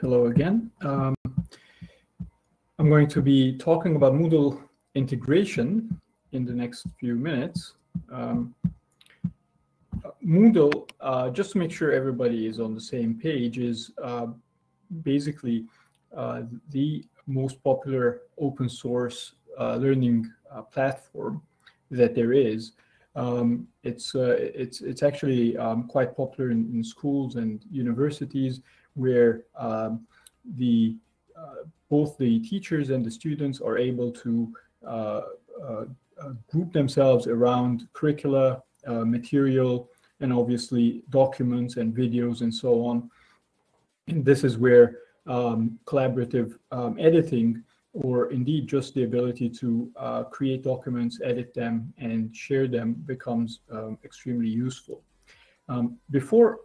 Hello again. I'm going to be talking about Moodle integration in the next few minutes. Moodle, just to make sure everybody is on the same page, is basically the most popular open source learning platform that there is. It's actually quite popular in schools and universities, where both the teachers and the students are able to group themselves around curricula, material, and obviously documents and videos and so on. And this is where collaborative editing, or indeed just the ability to create documents, edit them, and share them, becomes extremely useful. Before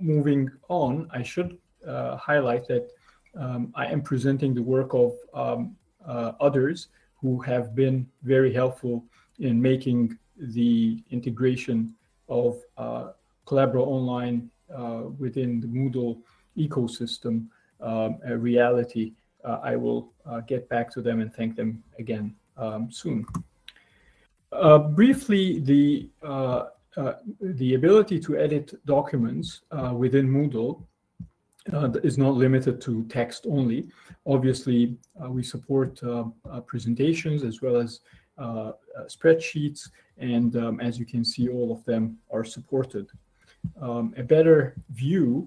moving on, I should highlight that I am presenting the work of others who have been very helpful in making the integration of Collabora Online within the Moodle ecosystem a reality. I will get back to them and thank them again soon. Briefly, the ability to edit documents within Moodle is not limited to text only. Obviously, we support presentations as well as spreadsheets, and as you can see, all of them are supported. A better view,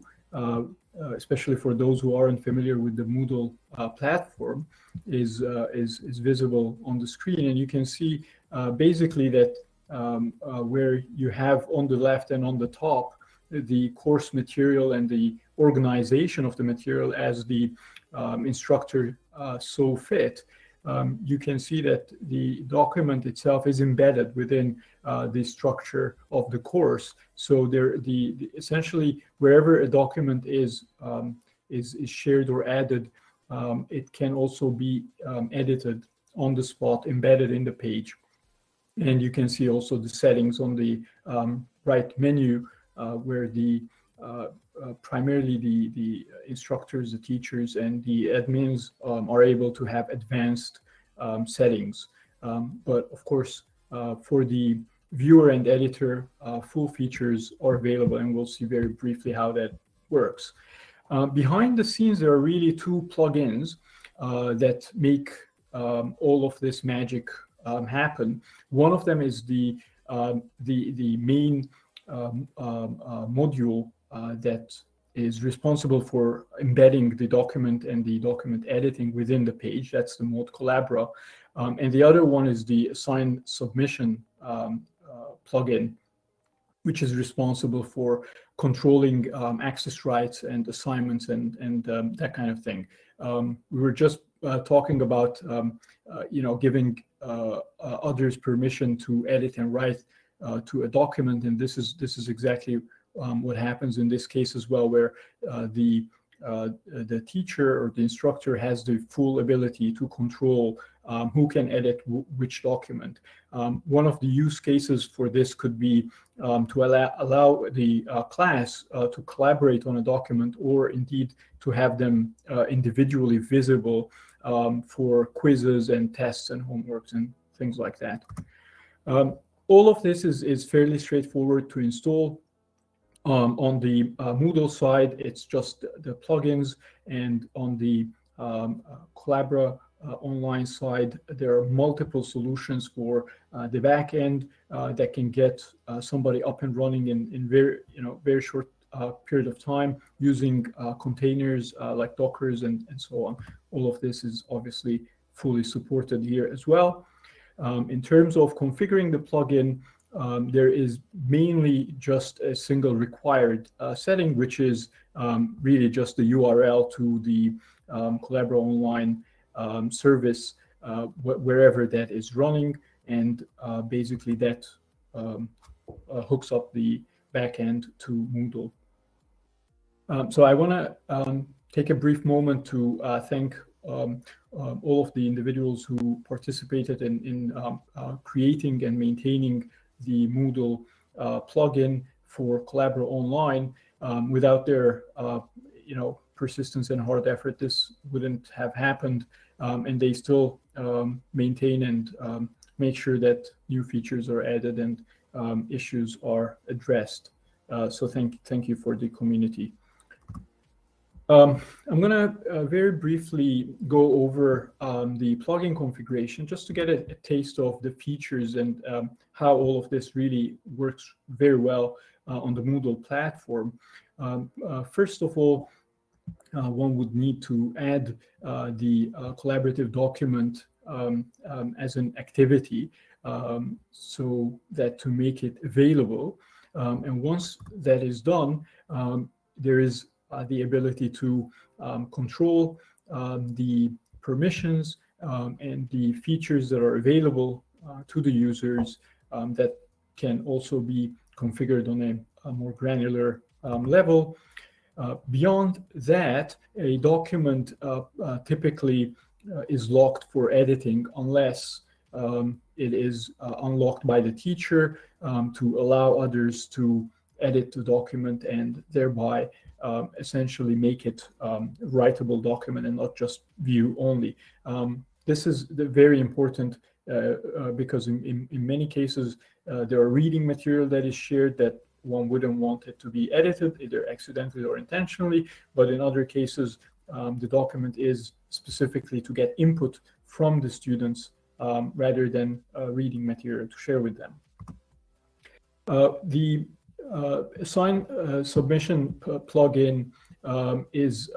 especially for those who aren't familiar with the Moodle platform, is visible on the screen, and you can see basically that where you have on the left and on the top the course material and the organization of the material as the instructor saw fit. You can see that the document itself is embedded within the structure of the course. So there, essentially wherever a document is shared or added, it can also be edited on the spot, embedded in the page. And you can see also the settings on the right menu, where primarily the instructors, the teachers, and the admins are able to have advanced settings. But of course, for the viewer and editor, full features are available, and we'll see very briefly how that works. Behind the scenes, there are really two plugins that make all of this magic happen. One of them is the main module that is responsible for embedding the document and the document editing within the page. That's the mod Collabora, and the other one is the Assign Submission plugin, which is responsible for controlling access rights and assignments and that kind of thing. We were just talking about giving others permission to edit and write to a document, and this is exactly what happens in this case as well, where the teacher or the instructor has the full ability to control who can edit which document. One of the use cases for this could be to allow the class to collaborate on a document, or indeed to have them individually visible for quizzes and tests and homeworks and things like that. All of this is fairly straightforward to install. On the Moodle side, it's just the plugins, and on the Collabora Online side, there are multiple solutions for the back end that can get somebody up and running in very short period of time, using containers like Dockers and so on. All of this is obviously fully supported here as well. In terms of configuring the plugin, there is mainly just a single required setting, which is really just the URL to the Collabora Online service, wherever that is running, and basically that hooks up the backend to Moodle. So I want to take a brief moment to thank all of the individuals who participated in creating and maintaining the Moodle plugin for Collabora Online. Without their persistence and hard effort, this wouldn't have happened, and they still maintain and make sure that new features are added and issues are addressed. So thank you for the community. I'm gonna very briefly go over the plugin configuration just to get a taste of the features and how all of this really works very well on the Moodle platform. First of all, one would need to add the collaborative document as an activity so that to make it available. And once that is done, there is the ability to control the permissions and the features that are available to the users that can also be configured on a more granular level. Beyond that, a document typically is locked for editing unless it is unlocked by the teacher to allow others to edit the document and thereby essentially make it writable document and not just view only. This is very important because in many cases there are reading material that is shared that one wouldn't want it to be edited, either accidentally or intentionally, but in other cases the document is specifically to get input from the students rather than reading material to share with them. The Assign Submission plugin is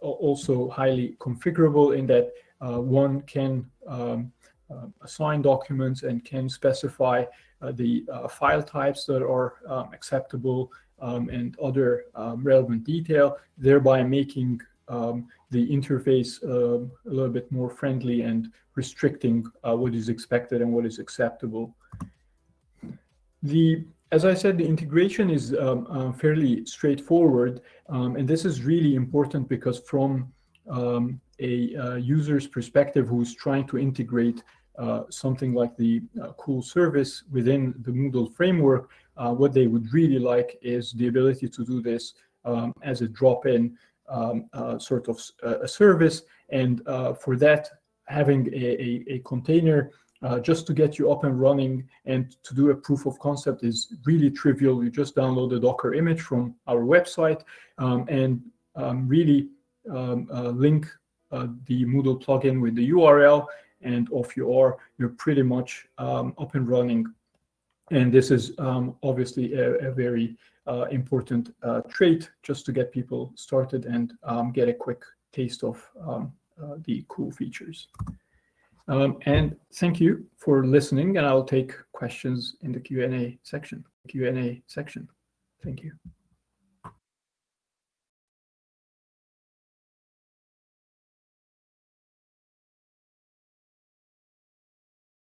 also highly configurable in that one can assign documents and can specify the file types that are acceptable and other relevant detail, thereby making the interface a little bit more friendly and restricting what is expected and what is acceptable. As I said, the integration is fairly straightforward, and this is really important because from a user's perspective who's trying to integrate something like the cool service within the Moodle framework, what they would really like is the ability to do this as a drop-in sort of a service, and for that having a container just to get you up and running and to do a proof of concept is really trivial. You just download a Docker image from our website and really link the Moodle plugin with the URL, and off you are. You're pretty much up and running. And this is obviously a very important trait just to get people started and get a quick taste of the cool features. And thank you for listening, and I'll take questions in the Q&A section. Thank you.